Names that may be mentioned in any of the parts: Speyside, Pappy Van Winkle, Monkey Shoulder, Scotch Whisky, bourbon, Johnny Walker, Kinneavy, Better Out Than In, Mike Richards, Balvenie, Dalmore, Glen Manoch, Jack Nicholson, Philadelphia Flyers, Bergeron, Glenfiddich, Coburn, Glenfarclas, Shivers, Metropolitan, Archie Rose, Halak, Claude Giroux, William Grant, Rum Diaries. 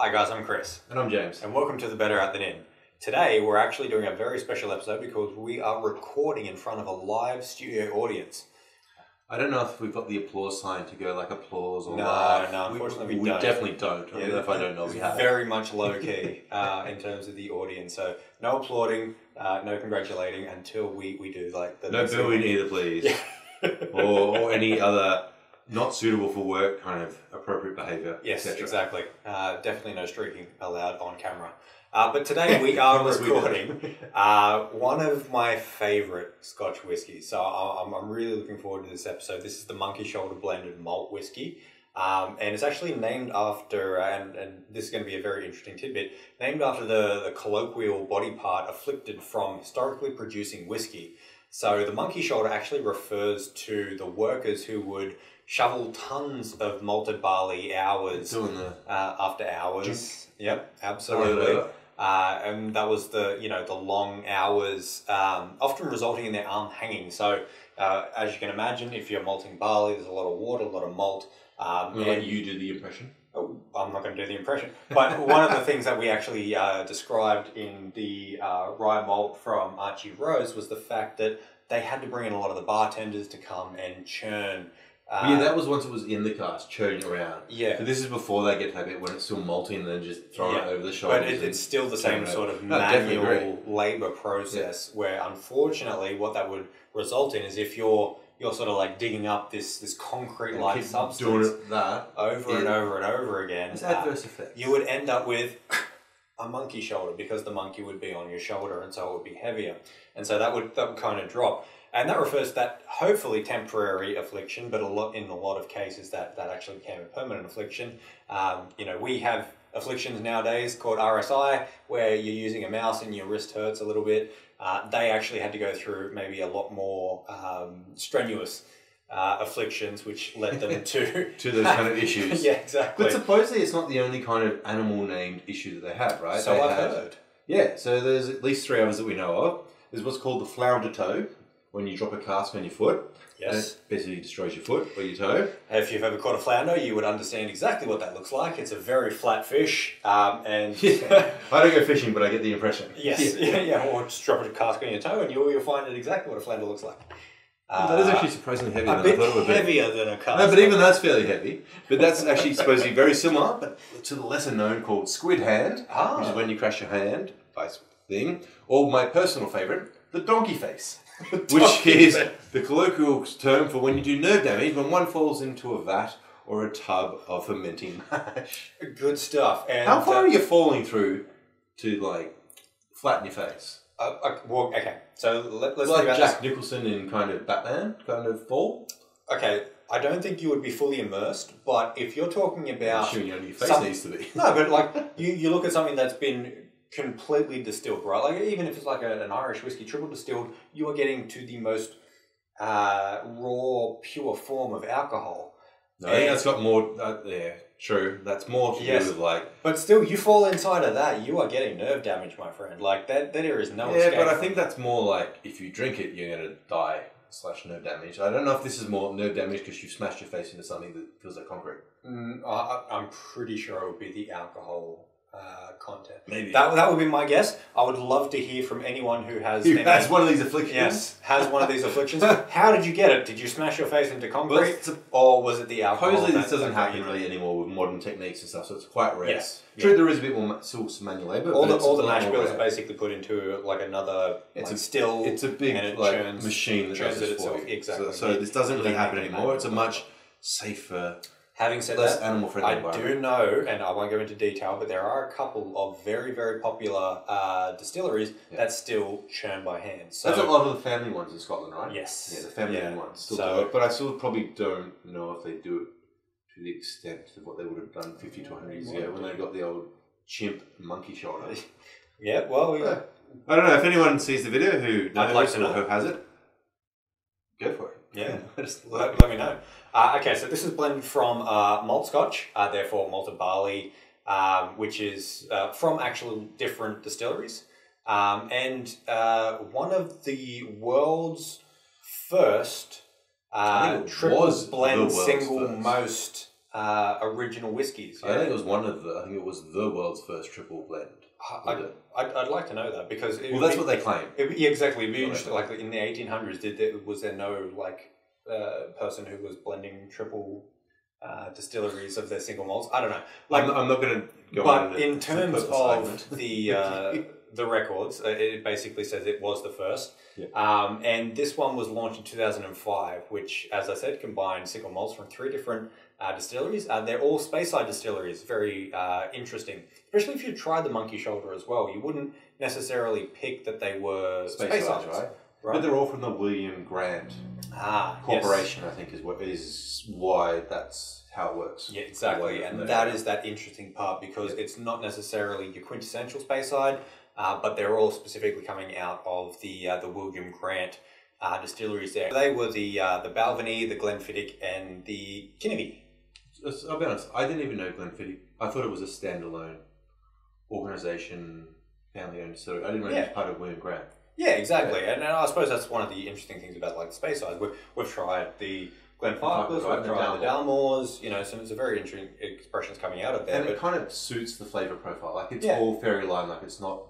Hi guys, I'm Chris. And I'm James. And welcome to the Better Out Than In. Today we're actually doing a very special episode because we are recording in front of a live studio audience. I don't know if we've got the applause sign to go like applause or live. No, unfortunately we don't. We definitely don't. I don't know if I don't know we have. Very much low key in terms of the audience. So no applauding, no congratulating until we do like the... No booing either, please. Yeah. or any other not suitable for work kind of appropriate behaviour. Yes, exactly. Definitely no streaking allowed on camera. But today we are recording one of my favourite Scotch whiskies. So I'm really looking forward to this episode. This is the Monkey Shoulder blended malt whiskey. And it's actually named after, and this is going to be a very interesting tidbit, named after the colloquial body part afflicted from historically producing whiskey. So the monkey shoulder actually refers to the workers who would shovel tons of malted barley after hours. Just yep, absolutely. And that was the long hours, often resulting in their arm hanging. So as you can imagine, if you're malting barley, there's a lot of water, a lot of malt. Will you do the impression? Oh, I'm not going to do the impression. But one of the things that we actually described in the rye malt from Archie Rose was the fact that they had to bring in a lot of the bartenders to come and churn. That was once it was in the cask, churning around. Yeah. So this is before they get to that bit when it's still malting and then just throwing it over the shoulders. But it's still the same sort of manual labour process where unfortunately what that would result in is if you're sort of like digging up this concrete-like substance and over and over again. It's adverse effects. You would end up with a monkey shoulder because the monkey would be on your shoulder and so it would be heavier. And so that would kind of drop. And that refers to that hopefully temporary affliction, but in a lot of cases that actually became a permanent affliction. We have afflictions nowadays called RSI where you're using a mouse and your wrist hurts a little bit. They actually had to go through maybe a lot more strenuous afflictions, which led them to those kind of issues. Yeah, exactly. But supposedly it's not the only kind of animal-named issue that they have, right? So I've heard. Yeah, so there's at least three others that we know of. There's what's called the flounder toe, when you drop a cask on your foot. Yes. And it basically destroys your foot or your toe. If you've ever caught a flounder, you would understand exactly what that looks like. It's a very flat fish. I don't go fishing, but I get the impression. Yes. Yeah. Or just drop a cask on your toe and you'll find out exactly what a flounder looks like. That is actually surprisingly heavier than I thought it would be. Heavier than a cask. No, but even that's fairly heavy. But that's actually supposed to be very similar, but to the lesser known called squid hand, which is when you crash your hand, vice thing. Or my personal favourite, the donkey face. Which is the colloquial term for when you do nerve damage, when one falls into a vat or a tub of fermenting mash. Good stuff. And how far are you falling through to, like, flatten your face? Okay, so let's think about Jack Nicholson in kind of Batman kind of fall? Okay, I don't think you would be fully immersed, but if you're talking about... I'm assuming your face needs to be. No, but, like, you look at something that's been... completely distilled, right? Like even if it's like an Irish whiskey triple distilled, you are getting to the most raw, pure form of alcohol. No, I think that's got more there. True, that's more to do with like. But still, you fall inside of that, you are getting nerve damage, my friend. Like that there is no escape. Yeah, but I think that's more like if you drink it, you're gonna die. / nerve damage. I don't know if this is more nerve damage because you've smashed your face into something that feels like concrete. I'm pretty sure it would be the alcohol. Content. Maybe. That would be my guess. I would love to hear from anyone who has one of these afflictions. Yes, has one of these afflictions. How did you get it? Did you smash your face into concrete? Or was it the alcohol? Supposedly this doesn't happen really anymore with modern techniques and stuff, so it's quite rare. Yes. True, there is a bit more still some manual labour. All the mash bills are basically put into like another still. It's a big machine that does it for you. Exactly. So this doesn't really happen anymore. It's a much safer... Having said that, I do know, and I won't go into detail, but there are a couple of very, very popular distilleries that still churn by hand. So that's a lot of the family ones in Scotland, right? Yes. Yeah, the family ones still do it, but I still probably don't know if they do it to the extent of what they would have done 50 to 100 years ago when they got the old chimp monkey shoulder. Yeah, well... Yeah. I don't know, if anyone sees the video who knows who has it, go for it. Yeah, just let me know. Okay, so this is blended from malt scotch, therefore malted barley, which is from actual different distilleries. One of the world's first Triple blend, single most original whiskies. Yeah? I think it was one of the. I think it was the world's first triple blend. I'd like to know that because that's what they claim. Yeah, exactly. Like in the 1800s, was there no person who was blending triple distilleries of their single malts? I don't know. Like I'm not going to go on. But in terms of the records, it basically says it was the first. Yeah. And this one was launched in 2005, which, as I said, combined single malts from 3 different distilleries. They're all Speyside distilleries. Very interesting. Especially if you tried the Monkey Shoulder as well. You wouldn't necessarily pick that they were Speysides, right? Right. But they're all from the William Grant Corporation, yes. I think, is why that's how it works. Yeah, exactly. And that is that interesting part because it's not necessarily your quintessential Speyside, but they're all specifically coming out of the William Grant distilleries there. They were the Balvenie, the Glenfiddich, and the Kinneavy. I'll be honest, I didn't even know Glenfiddich. I thought it was a standalone organisation, family-owned distillery. I didn't know it was part of William Grant. Yeah, exactly. Yeah. And I suppose that's one of the interesting things about the Speyside. We've tried the Glenfarclas, we've tried the Dalmores, some very interesting expressions coming out of there. And it kind of suits the flavour profile. Like it's all fairy line, like it's not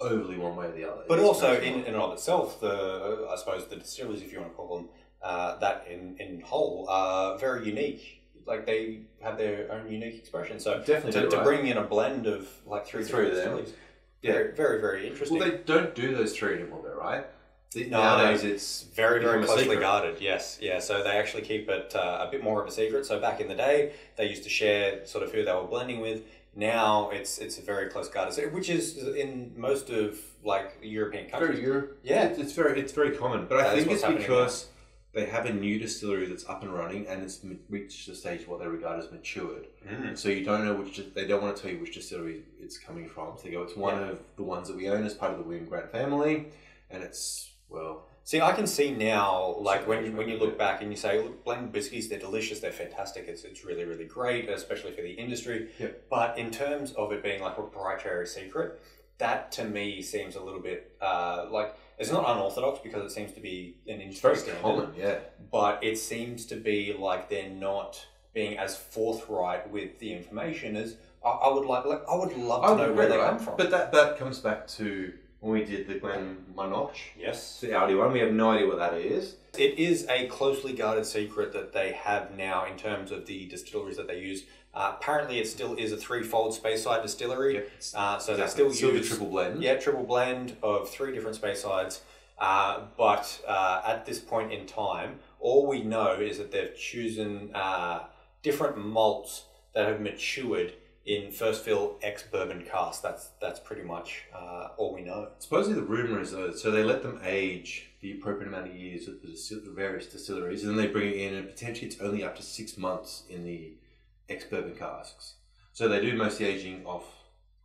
overly one way or the other. But also in and of itself, I suppose the distilleries, if you want to call them that in whole, are very unique. Like they have their own unique expression. So definitely to bring in a blend of like 3 of them. Yeah. Very, very interesting. Well, they don't do those 3 anymore though, right? Nowadays it's very, very closely guarded, yes. Yeah, so they actually keep it a bit more of a secret. So back in the day, they used to share sort of who they were blending with. Now it's a very close guarded, which is in most of like European countries. Yeah. It's very common. But I think it's because they have a new distillery that's up and running and it's reached the stage what they regard as matured. Mm. So you don't know they don't want to tell you which distillery it's coming from. So they go, it's one of the ones that we own as part of the William Grant family. And see, I can see now, like when you look back and you say, look, blended whiskies, they're delicious, they're fantastic. It's really, really great, especially for the industry. Yeah. But in terms of it being like a proprietary secret, that to me seems a little bit it's not unorthodox because it seems to be an industry standard. Very common, yeah. But it seems to be like they're not being as forthright with the information as I would love to know where they come from. But that comes back to when we did the Glen Manoch, yes, the Audi one. We have no idea what that is. It is a closely guarded secret that they have now in terms of the distilleries that they use. Apparently, it still is a 3-fold Speyside distillery. Yep. They still use triple blend. Yeah, triple blend of 3 different Speysides. But at this point in time, all we know is that they've chosen different malts that have matured in first fill ex-bourbon cast. That's pretty much all we know. Supposedly, the rumor is though, so they let them age the appropriate amount of years at the various distilleries, and then they bring it in, and potentially it's only up to 6 months in the ex-bourbon casks. So they do mostly aging off,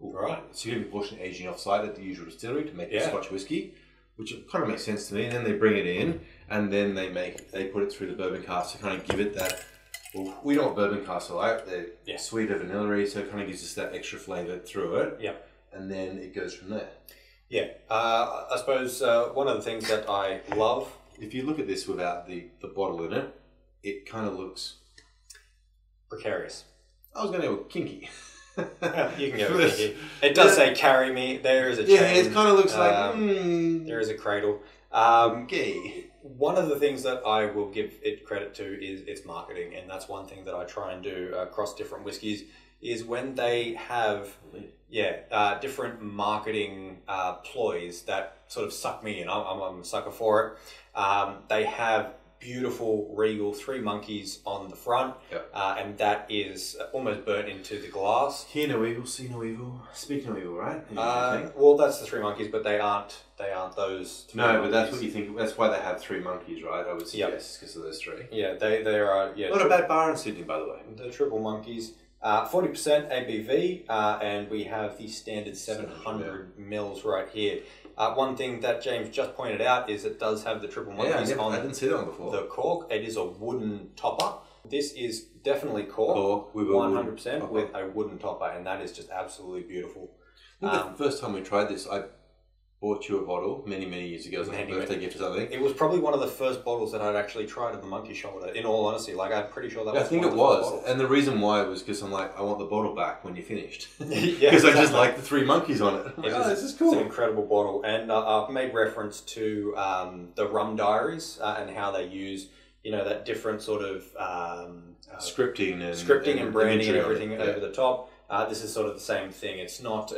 a significant portion aging offsite at the usual distillery to make the Scotch whiskey, which kind of makes sense to me. And then they bring it in, and then they put it through the bourbon cask to kind of give it that. Well, we know what bourbon casks are like. They're sweeter, vanilla-y, so it kind of gives us that extra flavour through it. Yeah, and then it goes from there. Yeah, I suppose one of the things that I love, if you look at this without the bottle in it, it kind of looks precarious. I was going to go with kinky. You can go with kinky. It does say carry me. There is a chain. Yeah, it kind of looks like there is a cradle. One of the things that I will give it credit to is its marketing, and that's one thing that I try and do across different whiskies is when they have different marketing ploys that sort of suck me in. I'm a sucker for it. They have beautiful regal 3 monkeys on the front, and that is almost burnt into the glass. Hear no evil, see no evil, speak no evil, right? Well, that's the 3 monkeys, but they aren't those. 3 monkeys. But that's what you think. That's why they have 3 monkeys, right? I would suggest because of those 3. Yeah, they are. Yeah, not a bad bar in Sydney, by the way. The triple monkeys, 40% ABV, and we have the standard 700 mils right here. One thing that James just pointed out is it does have the triple monkeys on. I didn't see that one before. The cork. It is a wooden topper. This is definitely cork. Or 100% with a wooden topper, and that is just absolutely beautiful. The first time we tried this, I bought you a bottle many, many years ago as a birthday gift or something. It was probably one of the first bottles that I'd actually tried at the Monkey Shoulder, in all honesty. Like, I'm pretty sure that was one of the first bottles. And the reason why was because I'm like, I want the bottle back when you're finished. Because I just like the three monkeys on it. I'm like, oh, this is cool. It's an incredible bottle. And I've made reference to the Rum Diaries and how they use, you know, that different sort of... scripting and branding and everything over the top. This is sort of the same thing. It's not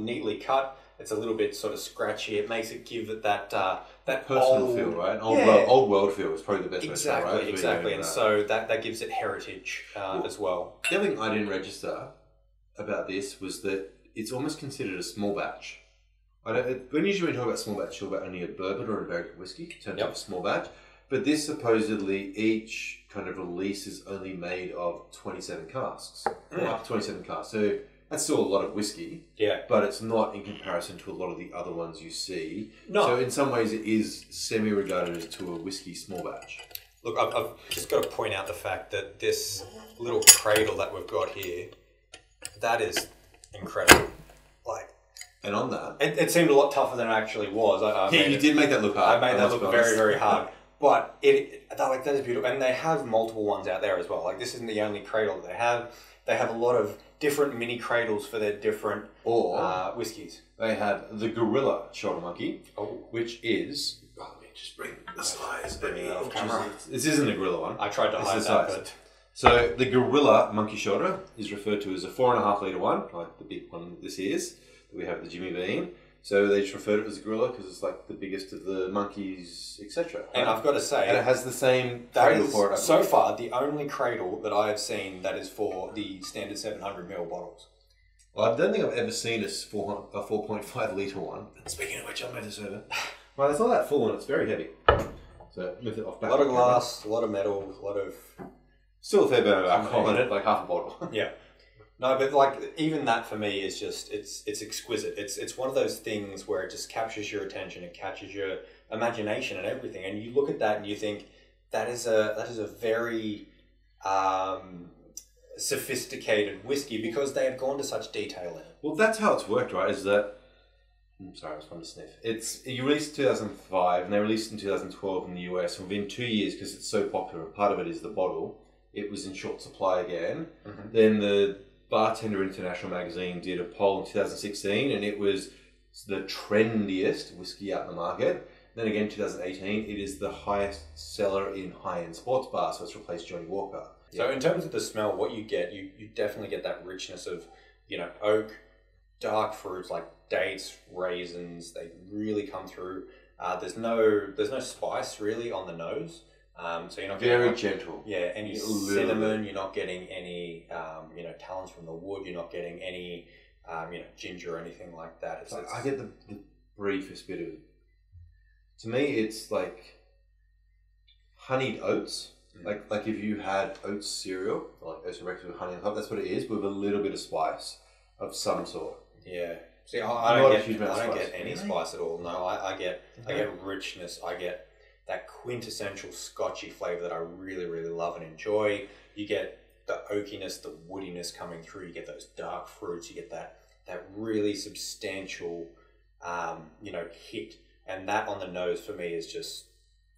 neatly cut. It's a little bit sort of scratchy. It makes it give it that that personal old feel, right? Old world feel is probably the best way to say it, right? Exactly. And so that gives it heritage as well. The other thing I didn't register about this was that it's almost considered a small batch. When you talk about small batch, you're about only a bourbon or a American whiskey in terms of a small batch. But this supposedly each kind of release is only made of 27 casks. Right. Up to 27 casks. So that's still a lot of whiskey. Yeah. But it's not in comparison to a lot of the other ones you see. No. So in some ways it is semi-regarded as to a whiskey small batch. Look, I've just got to point out the fact that this little cradle that we've got here, that is incredible. Like... And on that... It seemed a lot tougher than it actually was. You did make that look hard. I made that look very, very hard. But that is beautiful, and they have multiple ones out there as well. Like, this isn't the only cradle they have. They have a lot of different mini cradles for their different whiskies. They have the Gorilla Shoulder Monkey, which is. Oh, let me just bring the size. This isn't the Gorilla one. I tried to hide that. But... So the Gorilla Monkey Shoulder is referred to as a 4.5 litre one, like the big one that this is. That we have the Jimmy Bean. So they just refer to it as a gorilla because it's like the biggest of the monkeys, etc. Right? And I've got to say... And it has the same cradle for it. So far, the only cradle that I have seen that is for the standard 700ml bottles. Well, I don't think I've ever seen a 4.5 litre one. Speaking of which, I'll move this over. Well, it's not that full and it's very heavy. So move it off back. A lot of glass, a lot of metal, a lot of... Still a fair bit of alcohol in it, like half a bottle. Yeah. No, but like even that for me is just it's exquisite. It's one of those things where it just captures your attention, it catches your imagination and everything. And you look at that and you think that is a very sophisticated whiskey because they have gone to such detail in it. Well, that's how it's worked, right? Is that I'm sorry, I was trying to sniff. It released in 2005 and they released in 2012 in the US. And within 2 years, because it's so popular, part of it is the bottle. It was in short supply again. Mm-hmm. Then the Bartender International magazine did a poll in 2016 and it was the trendiest whiskey out in the market. Then again, 2018, it is the highest seller in high-end sports bars, so it's replaced Johnny Walker. Yeah. So in terms of the smell, what you get, you definitely get that richness of, you know, oak, dark fruits like dates, raisins. They really come through. There's no spice really on the nose. So you're not getting very gentle. Yeah, any cinnamon. You're not getting any, you know, talons from the wood. You're not getting any, you know, ginger or anything like that. I get the briefest bit of. To me, it's like honeyed oats. Mm. Like if you had oats cereal, like oats directed with honey on top. That's what it is, with a little bit of spice of some sort. Yeah. See, I don't get any spice at all. No, I get richness. I get. That quintessential Scotchy flavour that I really, really love and enjoy. You get the oakiness, the woodiness coming through. You get those dark fruits. You get that really substantial, you know, hit. And that on the nose for me is just,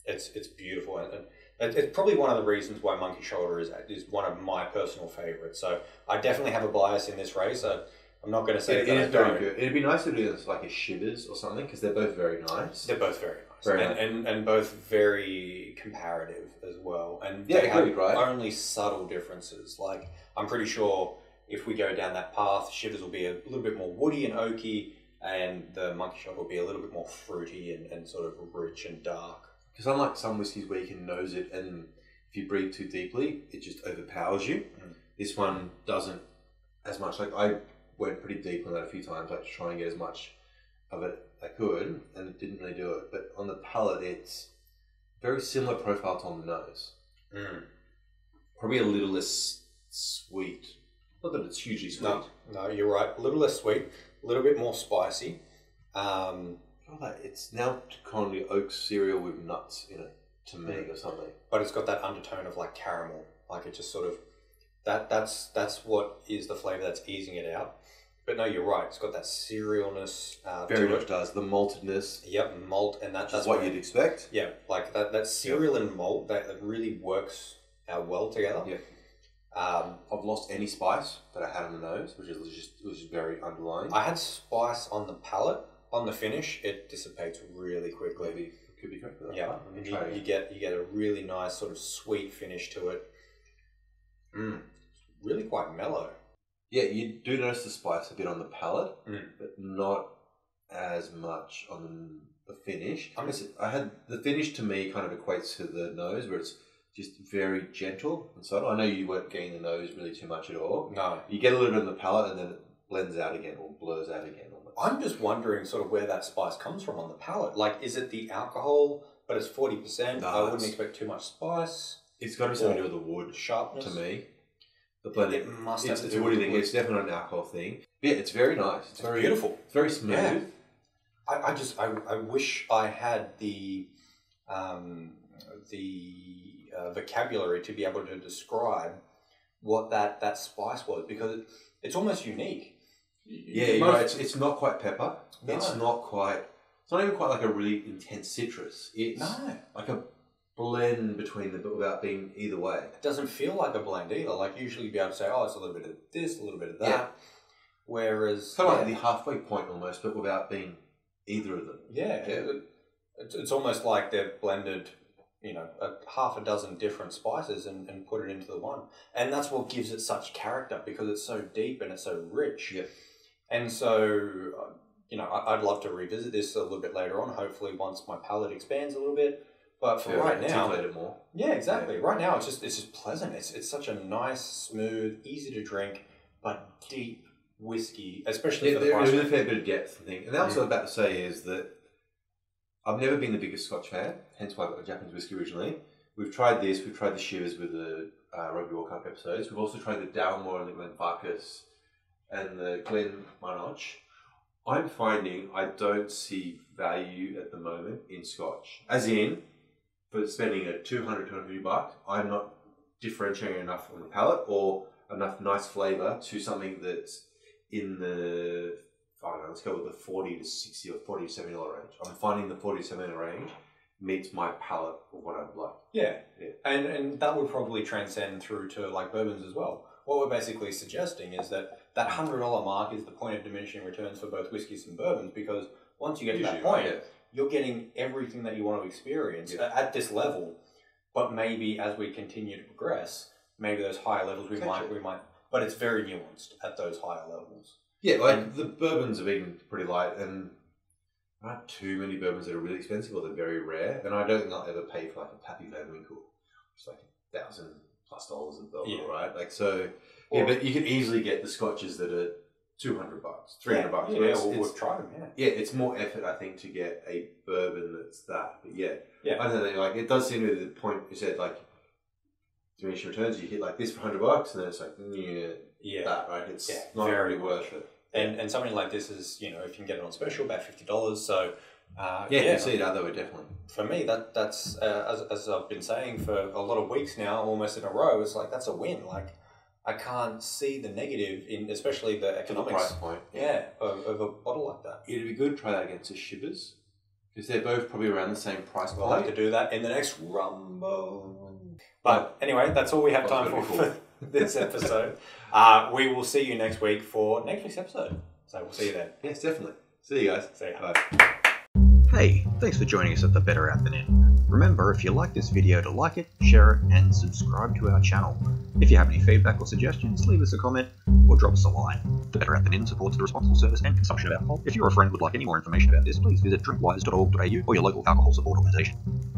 it's beautiful. And it's probably one of the reasons why Monkey Shoulder is one of my personal favourites. So I definitely have a bias in this race. I'm not going to say it is very good. It'd be nice to do this like a Shivers or something because they're both very nice. They're both very nice. And both very comparative as well. And yeah, they have only subtle differences. Like, I'm pretty sure if we go down that path, Shivers will be a little bit more woody and oaky, and the Monkey Shoulder will be a little bit more fruity and sort of rich and dark. Because unlike some whiskies where you can nose it, and if you breathe too deeply, it just overpowers you. Mm. This one doesn't as much. Like, I went pretty deep on that a few times, like to try and get as much of it I could, and it didn't really do it. But on the palate, it's very similar profile to on the nose. Mm. Probably a little less sweet. Not that it's hugely sweet. No, you're right. A little less sweet, a little bit more spicy. It's now kind of the oak cereal with nuts in it, to me, or something. But it's got that undertone of like caramel. Like it just sort of, that's what is the flavour that's easing it out. But no, you're right. It's got that cerealness. Very much does. The maltedness. Yep, malt. And that's what you'd expect. Yeah, like that cereal and malt, that really works out well together. Yeah. I've lost any spice that I had on the nose, which is just was very underlying. I had spice on the palate. On the finish, it dissipates really quickly. Maybe it could be correct for that. Yeah, you get a really nice sort of sweet finish to it. It's really quite mellow. Yeah, you do notice the spice a bit on the palate, but not as much on the finish. I had the finish to me kind of equates to the nose, where it's just very gentle and subtle. I know you weren't getting the nose really too much at all. No, you get a little bit on the palate, and then it blends out again or blurs out again. I'm just wondering sort of where that spice comes from on the palate. Like, is it the alcohol, but it's 40%? No, I wouldn't expect too much spice. It's got to be something to do with the wood sharpness to me. The blending. It must have to do with the wood. It's definitely an alcohol thing. Yeah, it's very nice. It's very beautiful. It's very smooth. Yeah. I wish I had the vocabulary to be able to describe what that spice was, because it's almost unique. Yeah, you're right. It's not quite pepper. No. It's not even quite like a really intense citrus. It's like a blend between them, but without being either way. It doesn't feel like a blend either. Like, usually you'd be able to say, oh, it's a little bit of this, a little bit of that. Yeah. Whereas... Kind of like the halfway point almost, but without being either of them. Yeah. It's almost like they've blended, half a dozen different spices and put it into the one. And that's what gives it such character, because it's so deep and it's so rich. Yeah. And so, I'd love to revisit this a little bit later on, hopefully once my palate expands a little bit. But for right now... Articulate it more. Yeah, exactly. Yeah. Right now, it's just pleasant. It's such a nice, smooth, easy to drink, but deep whiskey, especially for the price. There's a fair bit of depth, I think. And that's what I'm about to say is that I've never been the biggest Scotch fan, hence why I've got Japanese whiskey originally. We've tried this. We've tried the Shivers with the Rugby World Cup episodes. We've also tried the Dalmore and the Glenfarclas and the Glen Manoch. I'm finding I don't see value at the moment in Scotch. As in, for spending $200-$250, I'm not differentiating enough on the palate or enough nice flavour to something that's in the, I don't know, let's go with the $40 to $60 or $40 to $70 range. I'm finding the $40 to $70 range meets my palate for what I'd like. Yeah. And that would probably transcend through to like bourbons as well. What we're basically suggesting is that $100 mark is the point of diminishing returns for both whiskies and bourbons, because once you get to that point, you're getting everything that you want to experience at this level. But maybe as we continue to progress, maybe those higher levels we might, but it's very nuanced at those higher levels. Yeah, like the bourbons have been pretty light, and there aren't too many bourbons that are really expensive or they're very rare. And I don't think I'll ever pay for like a Pappy Van Winkle, which is like $1,000+ of bourbon, right? Like, so, but you can easily get the Scotches that are $200, $300. Yeah, we'll try them. Yeah, it's more effort, I think, to get a bourbon that's that. But I don't know. Like, it does seem to be the point you said, like diminishing returns. You hit like this for $100, and then it's like that, right? It's not very worth it. And something like this is, if you can get it on special, about $50. So you can see it either way, definitely. For me, that's as I've been saying for a lot of weeks now, almost in a row. It's like that's a win. Like, I can't see the negative in, especially the economics. The price point, of a bottle like that. It'd be good to try that against the Shivers, because they're both probably around the same price point. We'll have to do that in the next Rumble. But anyway, that's all we have time for this episode. We will see you next week for next week's episode. So we'll see you then. Yes, definitely. See you guys. See you. Bye. Hey, thanks for joining us at the Better Out Than In. Remember, if you like this video, to like it, share it, and subscribe to our channel. If you have any feedback or suggestions, leave us a comment or drop us a line. The Better Out Than In supports the responsible service and consumption of alcohol. If you're a friend and would like any more information about this, please visit drinkwise.org.au or your local alcohol support organisation.